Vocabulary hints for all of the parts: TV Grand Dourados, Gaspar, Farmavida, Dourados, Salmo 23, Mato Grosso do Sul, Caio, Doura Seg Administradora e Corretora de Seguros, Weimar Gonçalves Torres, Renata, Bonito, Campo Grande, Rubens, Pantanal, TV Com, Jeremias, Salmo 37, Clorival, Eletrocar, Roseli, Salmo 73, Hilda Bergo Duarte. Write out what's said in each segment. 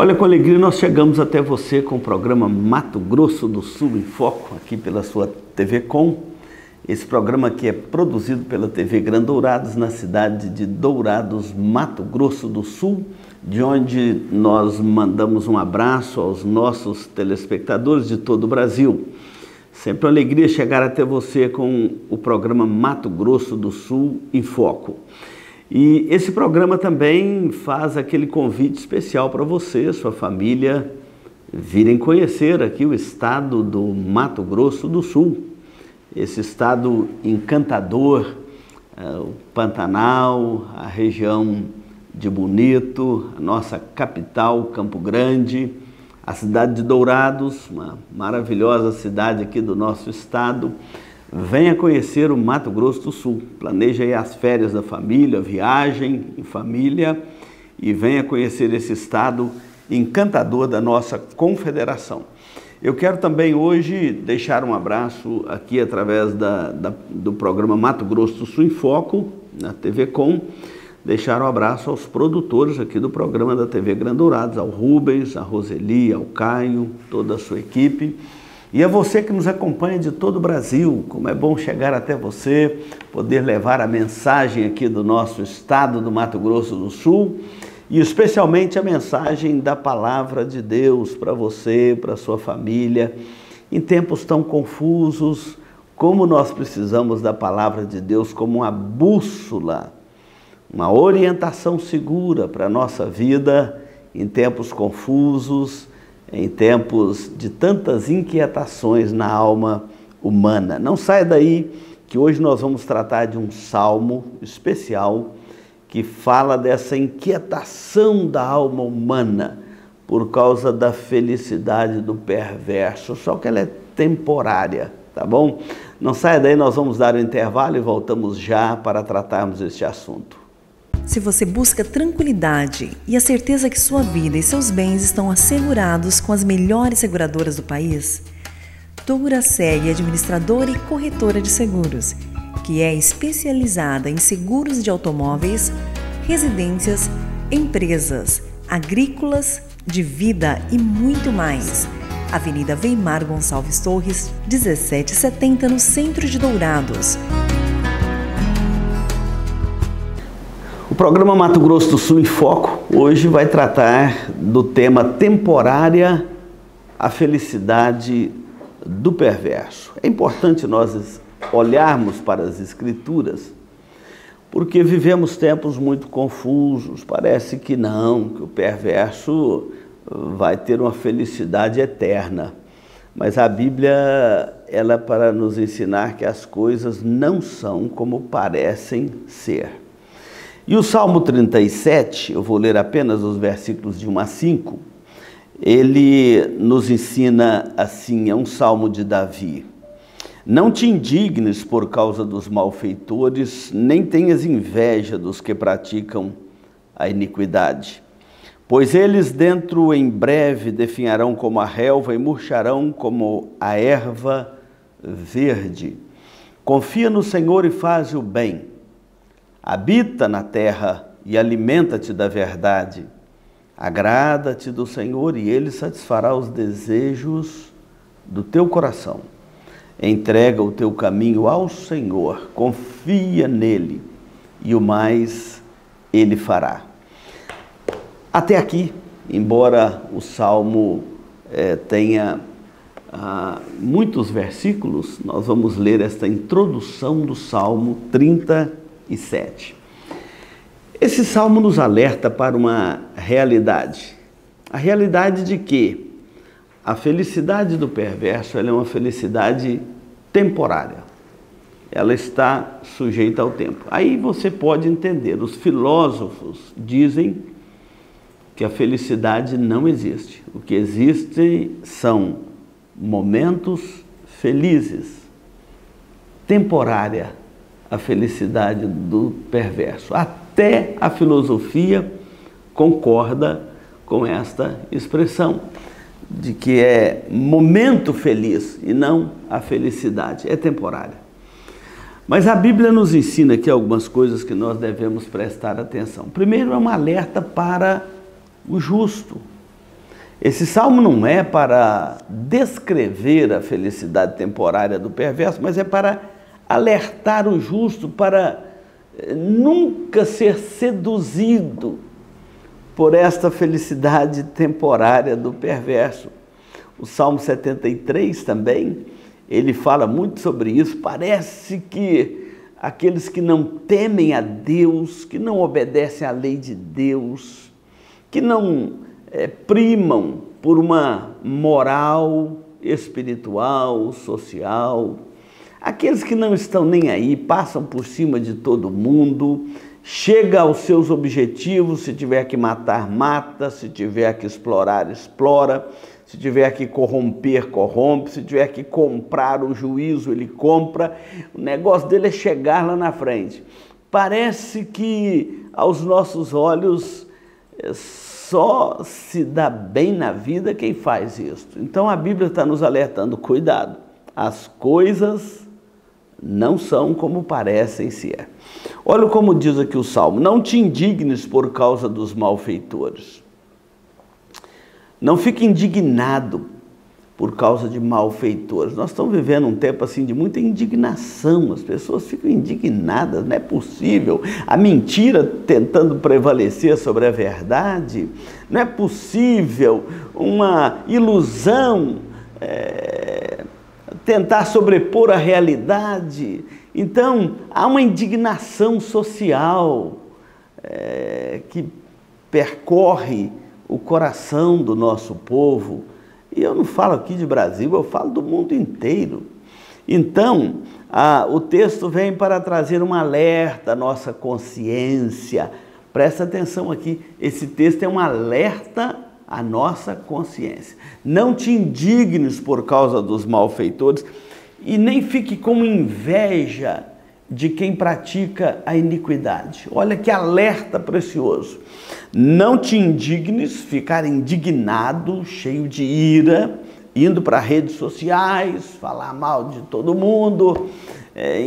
Olha, com alegria nós chegamos até você com o programa Mato Grosso do Sul em Foco, aqui pela sua TV Com. Esse programa que é produzido pela TV Grand Dourados, na cidade de Dourados, Mato Grosso do Sul, de onde nós mandamos um abraço aos nossos telespectadores de todo o Brasil. Sempre uma alegria chegar até você com o programa Mato Grosso do Sul em Foco. E esse programa também faz aquele convite especial para você, sua família, virem conhecer aqui o estado do Mato Grosso do Sul. Esse estado encantador, o Pantanal, a região de Bonito, a nossa capital, Campo Grande, a cidade de Dourados, uma maravilhosa cidade aqui do nosso estado. Venha conhecer o Mato Grosso do Sul. Planeje aí as férias da família, a viagem em família e venha conhecer esse estado encantador da nossa confederação. Eu quero também hoje deixar um abraço aqui através do programa Mato Grosso do Sul em Foco, na TV Com, deixar um abraço aos produtores aqui do programa da TV Grand Dourados, ao Rubens, à Roseli, ao Caio, toda a sua equipe. E a você que nos acompanha de todo o Brasil, como é bom chegar até você, poder levar a mensagem aqui do nosso estado do Mato Grosso do Sul e especialmente a mensagem da Palavra de Deus para você, para sua família. Em tempos tão confusos, como nós precisamos da Palavra de Deus como uma bússola, uma orientação segura para a nossa vida em tempos confusos, em tempos de tantas inquietações na alma humana. Não saia daí, que hoje nós vamos tratar de um salmo especial que fala dessa inquietação da alma humana por causa da felicidade do perverso, só que ela é temporária, tá bom? Não saia daí, nós vamos dar um intervalo e voltamos já para tratarmos este assunto. Se você busca tranquilidade e a certeza que sua vida e seus bens estão assegurados com as melhores seguradoras do país, Doura Seg Administradora e Corretora de Seguros, que é especializada em seguros de automóveis, residências, empresas, agrícolas, de vida e muito mais. Avenida Weimar Gonçalves Torres, 1770, no centro de Dourados. O programa Mato Grosso do Sul em Foco hoje vai tratar do tema temporária, a felicidade do perverso. É importante nós olharmos para as Escrituras, porque vivemos tempos muito confusos. Parece que não, que o perverso vai ter uma felicidade eterna. Mas a Bíblia, ela é para nos ensinar que as coisas não são como parecem ser. E o Salmo 37, eu vou ler apenas os versículos de 1 a 5, ele nos ensina assim, é um salmo de Davi. Não te indignes por causa dos malfeitores, nem tenhas inveja dos que praticam a iniquidade. Pois eles dentro em breve definharão como a relva e murcharão como a erva verde. Confia no Senhor e faz o bem. Habita na terra e alimenta-te da verdade. Agrada-te do Senhor e Ele satisfará os desejos do teu coração. Entrega o teu caminho ao Senhor, confia nele e o mais Ele fará. Até aqui, embora o Salmo tenha muitos versículos, nós vamos ler esta introdução do Salmo 37. Esse salmo nos alerta para uma realidade. A realidade de que a felicidade do perverso, ela é uma felicidade temporária. Ela está sujeita ao tempo. Aí você pode entender, os filósofos dizem que a felicidade não existe. O que existe são momentos felizes, temporária. A felicidade do perverso. Até a filosofia concorda com esta expressão, de que é momento feliz e não a felicidade, é temporária. Mas a Bíblia nos ensina aqui algumas coisas que nós devemos prestar atenção. Primeiro, é um alerta para o justo, Esse salmo não é para descrever a felicidade temporária do perverso, mas é para alertar o justo para nunca ser seduzido por esta felicidade temporária do perverso. O Salmo 73 também, ele fala muito sobre isso. Parece que aqueles que não temem a Deus, que não obedecem à lei de Deus, que não primam por uma moral espiritual, social, aqueles que não estão nem aí, passam por cima de todo mundo, chega aos seus objetivos, se tiver que matar, mata, se tiver que explorar, explora, se tiver que corromper, corrompe, se tiver que comprar o juízo, ele compra, o negócio dele é chegar lá na frente. Parece que aos nossos olhos só se dá bem na vida quem faz isso. Então a Bíblia está nos alertando, cuidado, as coisas não são como parecem ser. Olha como diz aqui o Salmo, não te indignes por causa dos malfeitores. Não fique indignado por causa de malfeitores. Nós estamos vivendo um tempo assim de muita indignação, as pessoas ficam indignadas, não é possível. A mentira tentando prevalecer sobre a verdade, não é possível uma ilusão tentar sobrepor a realidade. Então, há uma indignação social que percorre o coração do nosso povo. E eu não falo aqui de Brasil, eu falo do mundo inteiro. Então, o texto vem para trazer um alerta à nossa consciência. Presta atenção aqui, esse texto é um alerta à nossa consciência. Não te indignes por causa dos malfeitores e nem fique com inveja de quem pratica a iniquidade. Olha que alerta precioso. Não te indignes, ficar indignado, cheio de ira, indo para redes sociais, falar mal de todo mundo,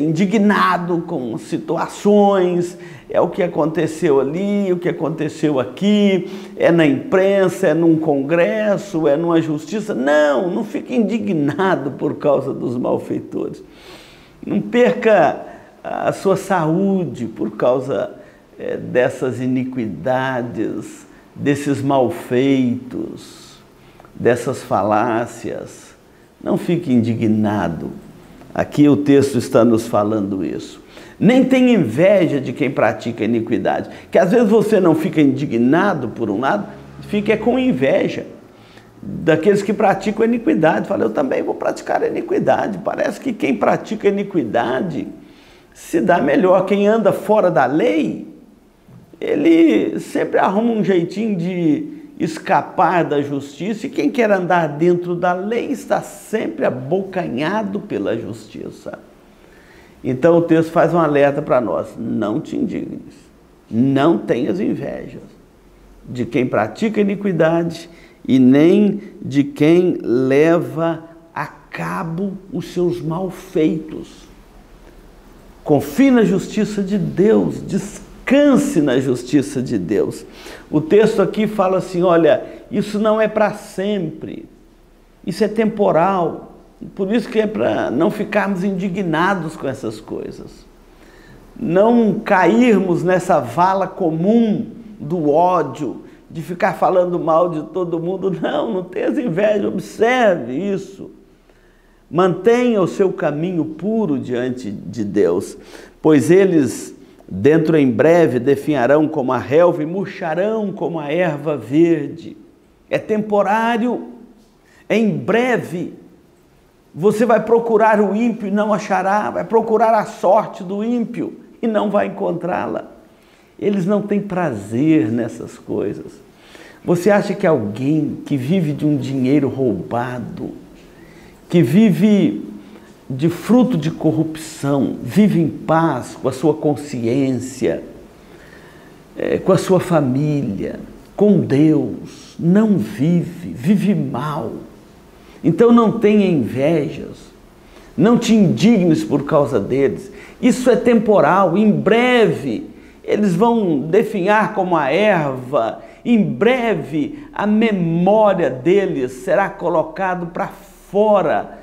indignado com situações, o que aconteceu ali, o que aconteceu aqui, na imprensa, num congresso, numa justiça. Não, não fique indignado por causa dos malfeitores. Não perca a sua saúde por causa dessas iniquidades, desses malfeitos, dessas falácias. Não fique indignado. Aqui o texto está nos falando isso. Nem tenha inveja de quem pratica iniquidade. Que às vezes você não fica indignado por um lado, fica com inveja daqueles que praticam iniquidade. Fala, eu também vou praticar iniquidade. Parece que quem pratica iniquidade se dá melhor. Quem anda fora da lei, ele sempre arruma um jeitinho de escapar da justiça, e quem quer andar dentro da lei está sempre abocanhado pela justiça. Então o texto faz um alerta para nós, não te indignes, não tenhas invejas de quem pratica iniquidade e nem de quem leva a cabo os seus malfeitos. Confie na justiça de Deus, descanse na justiça de Deus. O texto aqui fala assim, olha, isso não é para sempre, isso é temporal. Por isso que é para não ficarmos indignados com essas coisas. Não cairmos nessa vala comum do ódio, de ficar falando mal de todo mundo. Não, não tenha inveja, observe isso. Mantenha o seu caminho puro diante de Deus, pois eles, dentro em breve, definharão como a relva e murcharão como a erva verde. É temporário, em breve. Você vai procurar o ímpio e não achará, vai procurar a sorte do ímpio e não vai encontrá-la. Eles não têm prazer nessas coisas. Você acha que alguém que vive de um dinheiro roubado, que vive de fruto de corrupção, vive em paz com a sua consciência, com a sua família, com Deus, não vive, vive mal. Então não tenha invejas, não te indignes por causa deles. Isso é temporal, em breve eles vão definhar como a erva. Em breve a memória deles será colocada para fora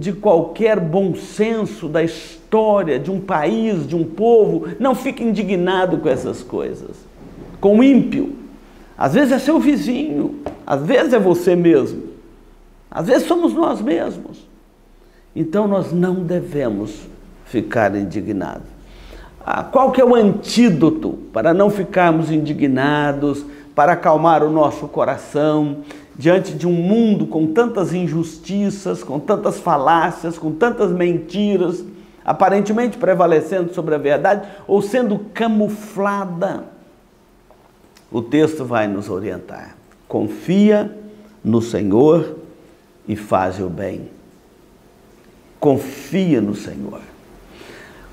de qualquer bom senso da história de um país, de um povo. Não fique indignado com essas coisas, com o ímpio. Às vezes é seu vizinho, às vezes é você mesmo, às vezes somos nós mesmos. Então nós não devemos ficar indignados. Qual que é o antídoto para não ficarmos indignados, para acalmar o nosso coração diante de um mundo com tantas injustiças, com tantas falácias, com tantas mentiras, aparentemente prevalecendo sobre a verdade ou sendo camuflada? O texto vai nos orientar. Confia no Senhor e faz o bem. Confia no Senhor.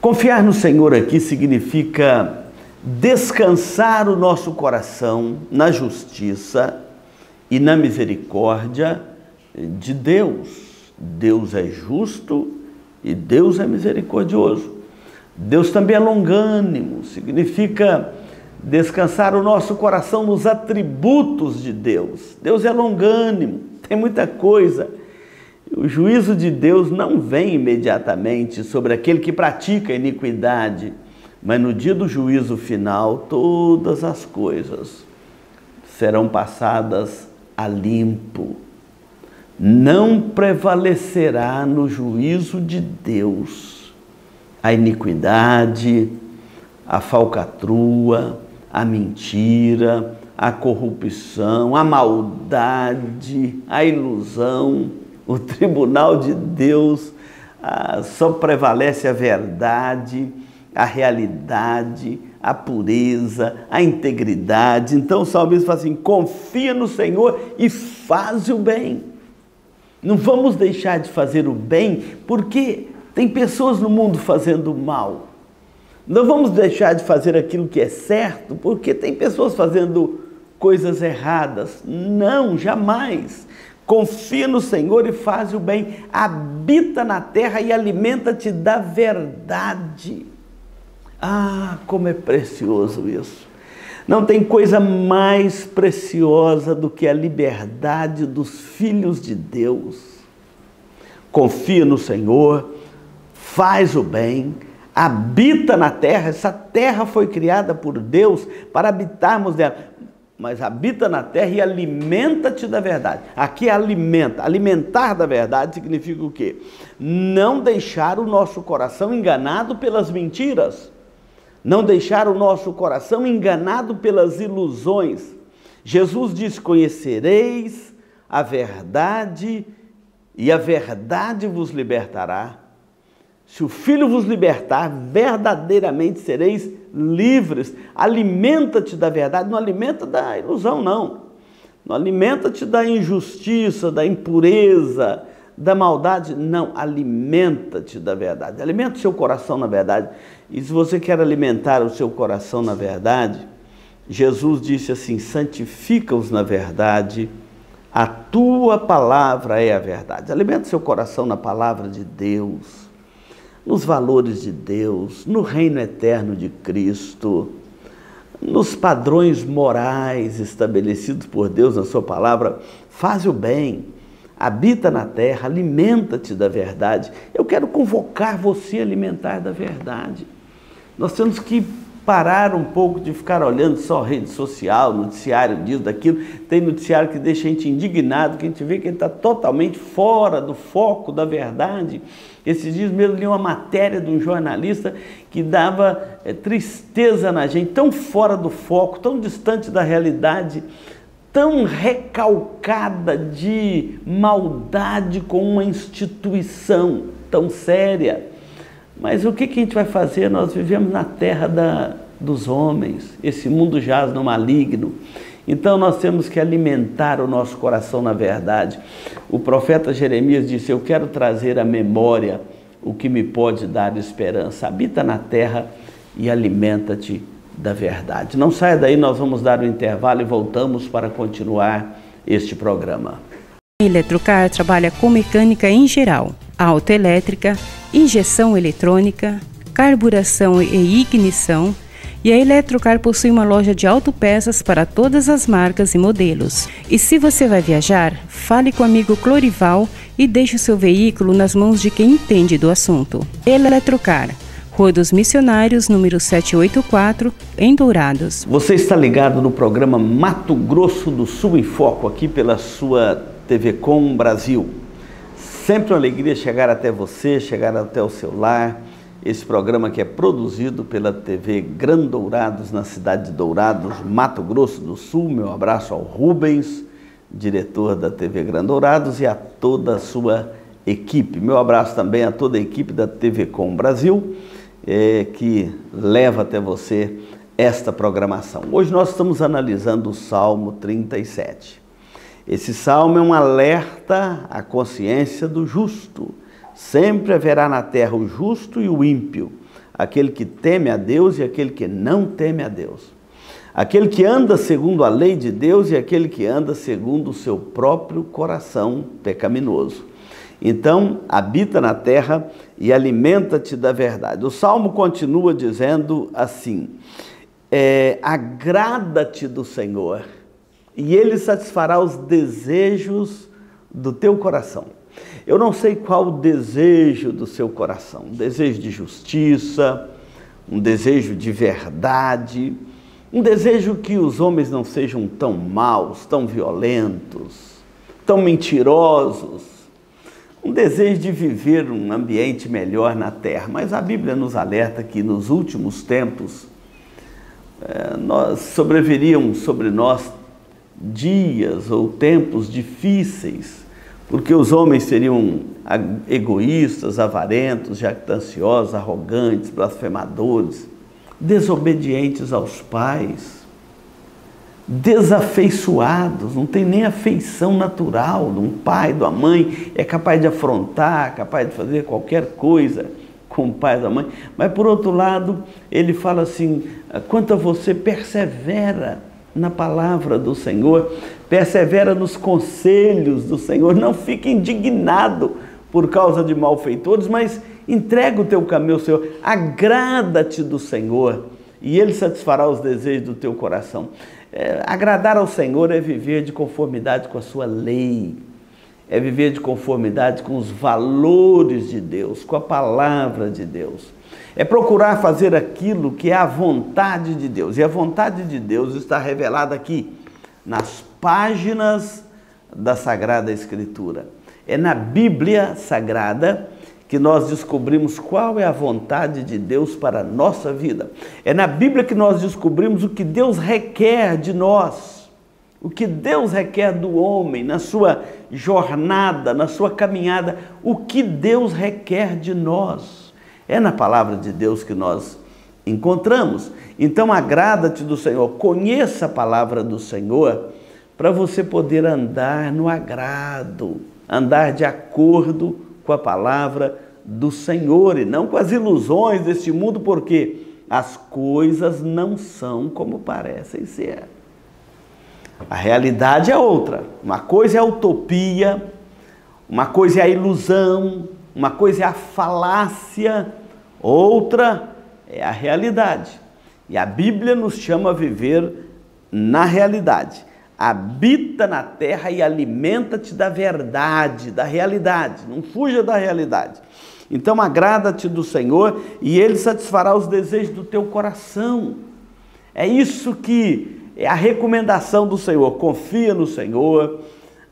Confiar no Senhor aqui significa descansar o nosso coração na justiça e na misericórdia de Deus. Deus é justo e Deus é misericordioso. Deus também é longânimo, significa descansar o nosso coração nos atributos de Deus. Deus é longânimo, tem muita coisa. O juízo de Deus não vem imediatamente sobre aquele que pratica a iniquidade, mas no dia do juízo final todas as coisas serão passadas a limpo. Não prevalecerá no juízo de Deus a iniquidade, a falcatrua, a mentira, a corrupção, a maldade, a ilusão. O tribunal de Deus só prevalece a verdade, a realidade, a pureza, a integridade. Então o salmista fala assim: confia no Senhor e faz o bem. Não vamos deixar de fazer o bem porque tem pessoas no mundo fazendo mal. Não vamos deixar de fazer aquilo que é certo porque tem pessoas fazendo coisas erradas. Não, jamais. Confia no Senhor e faz o bem. Habita na terra e alimenta-te da verdade. Ah, como é precioso isso! Não tem coisa mais preciosa do que a liberdade dos filhos de Deus. Confia no Senhor, faz o bem, habita na terra. Essa terra foi criada por Deus para habitarmos nela. Mas habita na terra e alimenta-te da verdade. Aqui alimenta. Alimentar da verdade significa o quê? Não deixar o nosso coração enganado pelas mentiras. Não deixar o nosso coração enganado pelas ilusões. Jesus diz: conhecereis a verdade e a verdade vos libertará. Se o Filho vos libertar, verdadeiramente sereis livres. Alimenta-te da verdade, não alimenta da ilusão, não. Não alimenta-te da injustiça, da impureza, da maldade, não. Alimenta-te da verdade. Alimenta o seu coração na verdade. E se você quer alimentar o seu coração na verdade, Jesus disse assim: santifica-os na verdade, a tua palavra é a verdade. Alimenta o seu coração na palavra de Deus, nos valores de Deus, no reino eterno de Cristo, nos padrões morais estabelecidos por Deus na sua palavra. Faz o bem, habita na terra, alimenta-te da verdade. Eu quero convocar você a alimentar da verdade. Nós temos que parar um pouco de ficar olhando só rede social, noticiário disso, daquilo. Tem noticiário que deixa a gente indignado, que a gente vê que ele está totalmente fora do foco da verdade. Esses dias mesmo li uma matéria de um jornalista que dava tristeza na gente, tão fora do foco, tão distante da realidade, tão recalcada de maldade com uma instituição tão séria. Mas o que que a gente vai fazer? Nós vivemos na terra dos homens, esse mundo jaz no maligno. Então nós temos que alimentar o nosso coração na verdade. O profeta Jeremias disse: eu quero trazer à memória o que me pode dar esperança. Habita na terra e alimenta-te da verdade. Não saia daí, nós vamos dar um intervalo e voltamos para continuar este programa. Eletrocar trabalha com mecânica em geral, autoelétrica, injeção eletrônica, carburação e ignição, E a Eletrocar possui uma loja de autopeças para todas as marcas e modelos. E se você vai viajar, fale com o amigo Clorival e deixe o seu veículo nas mãos de quem entende do assunto. Eletrocar, Rua dos Missionários, número 784, em Dourados. Você está ligado no programa Mato Grosso do Sul em Foco, aqui pela sua TV Com Brasil. Sempre uma alegria chegar até você, chegar até o seu lar. Esse programa que é produzido pela TV Grand Dourados, na cidade de Dourados, Mato Grosso do Sul. Meu abraço ao Rubens, diretor da TV Grand Dourados, e a toda a sua equipe. Meu abraço também a toda a equipe da TV Com Brasil, que leva até você esta programação. Hoje nós estamos analisando o Salmo 37. Esse salmo é um alerta à consciência do justo. Sempre haverá na terra o justo e o ímpio, aquele que teme a Deus e aquele que não teme a Deus, aquele que anda segundo a lei de Deus e aquele que anda segundo o seu próprio coração pecaminoso. Então, habita na terra e alimenta-te da verdade. O salmo continua dizendo assim: agrada-te do Senhor e Ele satisfará os desejos do teu coração. Eu não sei qual o desejo do seu coração, um desejo de justiça, um desejo de verdade, um desejo que os homens não sejam tão maus, tão violentos, tão mentirosos, um desejo de viver um ambiente melhor na terra. Mas a Bíblia nos alerta que nos últimos tempos sobreviriam sobre nós dias ou tempos difíceis, porque os homens seriam egoístas, avarentos, jactanciosos, arrogantes, blasfemadores, desobedientes aos pais, desafeiçoados, não tem nem afeição natural de um pai, de uma mãe, é capaz de afrontar, capaz de fazer qualquer coisa com o pai, da mãe. Mas, por outro lado, ele fala assim: quanto a você, persevera na palavra do Senhor, persevera nos conselhos do Senhor, não fique indignado por causa de malfeitores, mas entrega o teu caminho ao Senhor, agrada-te do Senhor e Ele satisfará os desejos do teu coração. Agradar ao Senhor é viver de conformidade com a sua lei, é viver de conformidade com os valores de Deus, com a palavra de Deus. É procurar fazer aquilo que é a vontade de Deus. E a vontade de Deus está revelada aqui, nas páginas da Sagrada Escritura. É na Bíblia Sagrada que nós descobrimos qual é a vontade de Deus para a nossa vida. É na Bíblia que nós descobrimos o que Deus requer de nós, o que Deus requer do homem na sua jornada, na sua caminhada, o que Deus requer de nós. É na palavra de Deus que nós encontramos. Então, agrada-te do Senhor, conheça a palavra do Senhor para você poder andar no agrado, andar de acordo com a palavra do Senhor e não com as ilusões deste mundo, porque as coisas não são como parecem ser. A realidade é outra. Uma coisa é a utopia, uma coisa é a ilusão, uma coisa é a falácia, outra é a realidade. E a Bíblia nos chama a viver na realidade. Habita na terra e alimenta-te da verdade, da realidade. Não fuja da realidade. Então, agrada-te do Senhor e Ele satisfará os desejos do teu coração. É isso que é a recomendação do Senhor. Confia no Senhor,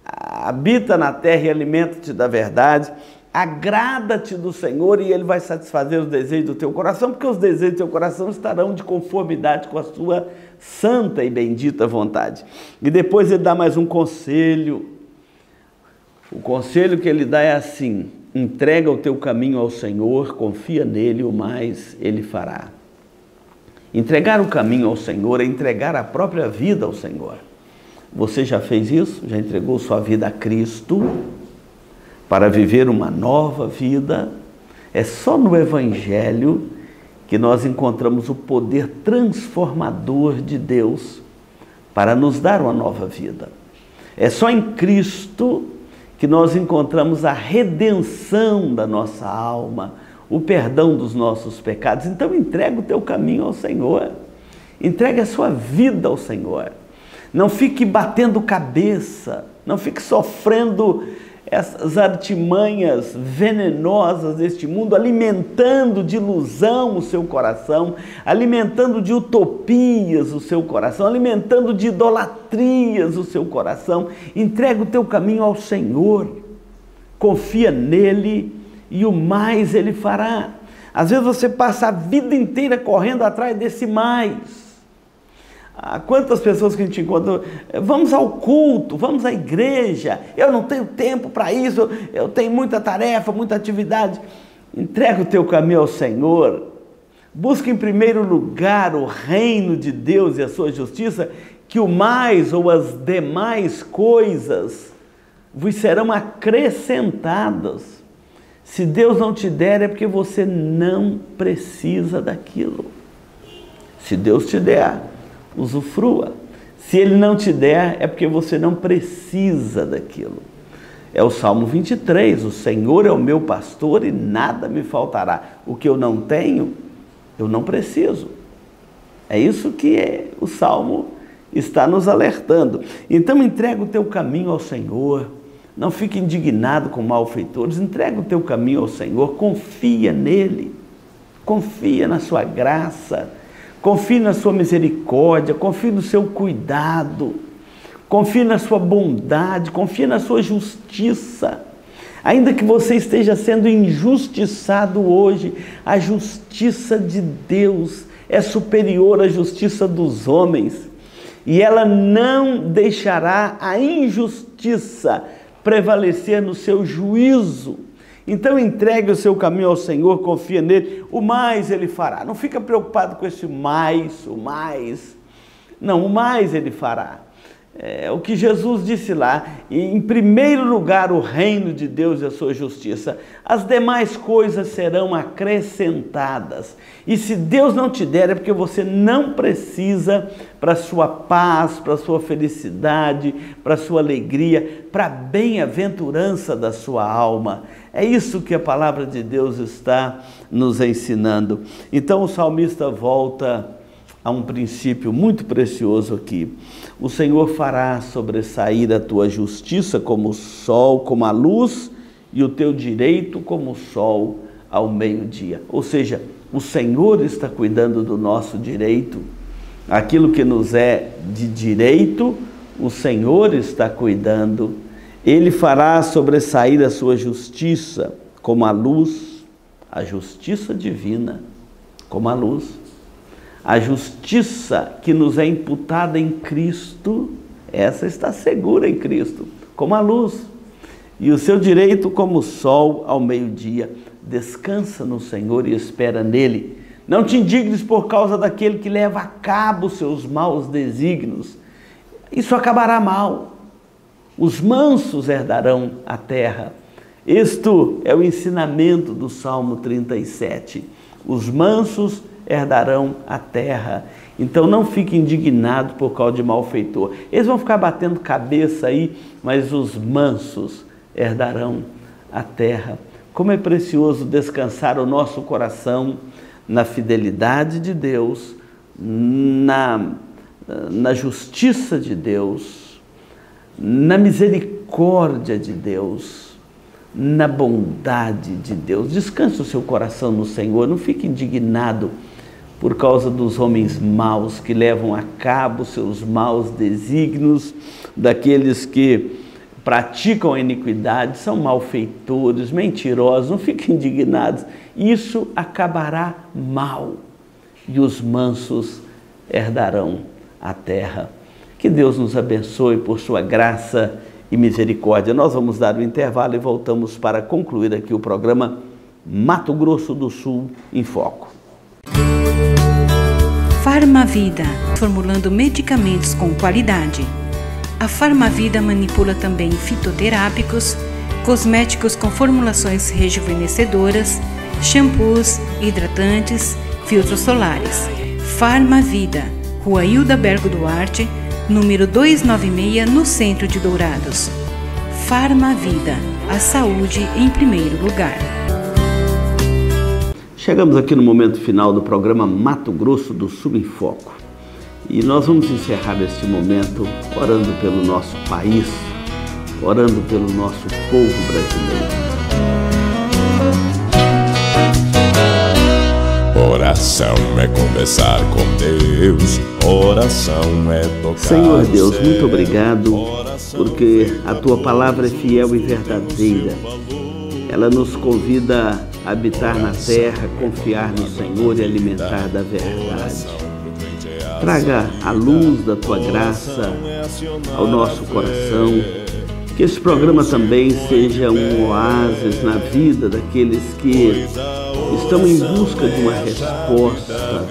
habita na terra e alimenta-te da verdade. Agrada-te do Senhor e Ele vai satisfazer os desejos do teu coração, porque os desejos do teu coração estarão de conformidade com a sua santa e bendita vontade. E depois Ele dá mais um conselho. O conselho que Ele dá é assim: entrega o teu caminho ao Senhor, confia nele, o mais Ele fará. Entregar o caminho ao Senhor é entregar a própria vida ao Senhor. Você já fez isso? Já entregou sua vida a Cristo? Para viver uma nova vida, é só no Evangelho que nós encontramos o poder transformador de Deus para nos dar uma nova vida. É só em Cristo que nós encontramos a redenção da nossa alma, o perdão dos nossos pecados. Então, entrega o teu caminho ao Senhor. Entregue a sua vida ao Senhor. Não fique batendo cabeça, não fique sofrendo essas artimanhas venenosas deste mundo, alimentando de ilusão o seu coração, alimentando de utopias o seu coração, alimentando de idolatrias o seu coração. Entrega o teu caminho ao Senhor, confia nele e o mais ele fará. Às vezes você passa a vida inteira correndo atrás desse mais. Quantas pessoas que a gente encontra, vamos ao culto, vamos à igreja, eu não tenho tempo para isso, eu tenho muita tarefa, muita atividade. Entrega o teu caminho ao Senhor, busca em primeiro lugar o reino de Deus e a sua justiça, que o mais ou as demais coisas vos serão acrescentadas. Se Deus não te der é porque você não precisa daquilo. Se Deus te der, usufrua. Se ele não te der, é porque você não precisa daquilo. É o Salmo 23, o Senhor é o meu pastor e nada me faltará. O que eu não tenho, eu não preciso. É isso que o Salmo está nos alertando. Então entrega o teu caminho ao Senhor, não fique indignado com malfeitores, entrega o teu caminho ao Senhor, confia nele, confia na sua graça, confie na sua misericórdia, confie no seu cuidado, confie na sua bondade, confie na sua justiça. Ainda que você esteja sendo injustiçado hoje, a justiça de Deus é superior à justiça dos homens e ela não deixará a injustiça prevalecer no seu juízo. Então entregue o seu caminho ao Senhor, confia nele, o mais ele fará. Não fica preocupado com esse mais, o mais. Não, o mais ele fará. É o que Jesus disse lá, em primeiro lugar o reino de Deus e a sua justiça. As demais coisas serão acrescentadas. E se Deus não te der é porque você não precisa para a sua paz, para a sua felicidade, para a sua alegria, para a bem-aventurança da sua alma. É isso que a palavra de Deus está nos ensinando. Então o salmista volta a um princípio muito precioso aqui. O Senhor fará sobressair a tua justiça como o sol, como a luz, e o teu direito como o sol ao meio-dia. Ou seja, o Senhor está cuidando do nosso direito. Aquilo que nos é de direito, o Senhor está cuidando. Ele fará sobressair a sua justiça como a luz, a justiça divina, como a luz. A justiça que nos é imputada em Cristo, essa está segura em Cristo, como a luz. E o seu direito como o sol ao meio-dia. Descansa no Senhor e espera nele. Não te indignes por causa daquele que leva a cabo os seus maus desígnios. Isso acabará mal. Os mansos herdarão a terra. Isto é o ensinamento do Salmo 37. Os mansos herdarão a terra. Então não fique indignado por causa de malfeitor. Eles vão ficar batendo cabeça aí, mas os mansos herdarão a terra. Como é precioso descansar o nosso coração na fidelidade de Deus, na justiça de Deus, na misericórdia de Deus, na bondade de Deus. Descanse o seu coração no Senhor, não fique indignado por causa dos homens maus que levam a cabo seus maus desígnios, daqueles que praticam a iniquidade, são malfeitores, mentirosos, não fiquem indignados, isso acabará mal e os mansos herdarão a terra. Que Deus nos abençoe por sua graça e misericórdia. Nós vamos dar um intervalo e voltamos para concluir aqui o programa Mato Grosso do Sul em Foco. Farmavida, formulando medicamentos com qualidade. A Farmavida manipula também fitoterápicos, cosméticos com formulações rejuvenescedoras, shampoos, hidratantes, filtros solares. Farmavida, Rua Hilda Bergo Duarte, número 296, no centro de Dourados. Farmavida, a saúde em primeiro lugar. Chegamos aqui no momento final do programa Mato Grosso do Sul em Foco. E nós vamos encerrar este momento orando pelo nosso país, orando pelo nosso povo brasileiro. Oração é conversar com Deus, oração é tocar. Senhor Deus, muito obrigado, porque a Tua palavra é fiel e verdadeira. Ela nos convida a habitar na terra, confiar no Senhor e alimentar da verdade. Traga a luz da Tua graça ao nosso coração. Que esse programa também seja um oásis na vida daqueles que estão em busca de uma resposta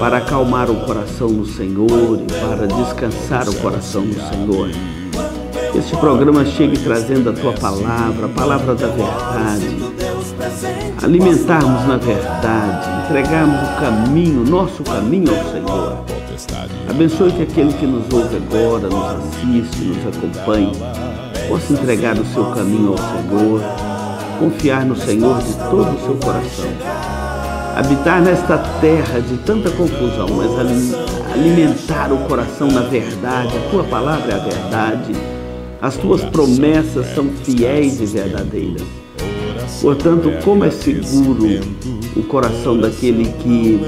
para acalmar o coração no Senhor e para descansar o coração no Senhor. Este programa chegue trazendo a Tua palavra, a palavra da verdade. Alimentarmos na verdade, entregarmos o caminho, nosso caminho ao Senhor. Abençoe que aquele que nos ouve agora, nos assiste, nos acompanhe, possa entregar o seu caminho ao Senhor, confiar no Senhor de todo o seu coração. Habitar nesta terra de tanta confusão, mas alimentar o coração na verdade, a Tua palavra é a verdade. As Tuas promessas são fiéis e verdadeiras. Portanto, como é seguro o coração daquele que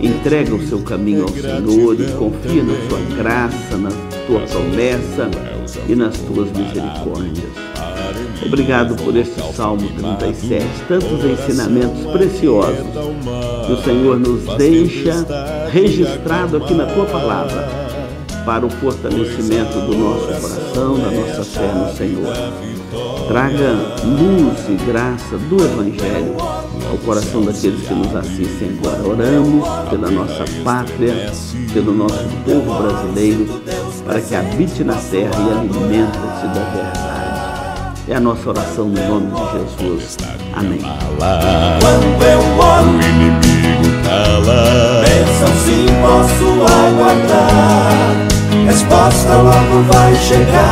entrega o seu caminho ao Senhor e confia na Sua graça, na Tua promessa e nas Tuas misericórdias. Obrigado por este Salmo 37, tantos ensinamentos preciosos que o Senhor nos deixa registrado aqui na Tua palavra, para o fortalecimento do nosso coração, da nossa fé no Senhor. Traga luz e graça do Evangelho ao coração daqueles que nos assistem agora. Oramos pela nossa pátria, pelo nosso povo brasileiro, para que habite na terra e alimente-se da verdade. É a nossa oração no nome de Jesus. Amém. Quando eu oro, o inimigo cala. Pensam se posso aguardar. Resposta logo vai chegar,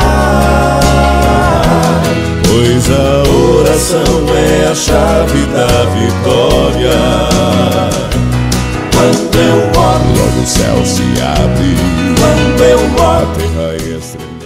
pois a oração é a chave da vitória. Quando eu oro, logo o céu se abre. Quando eu oro, a terra é estrelada.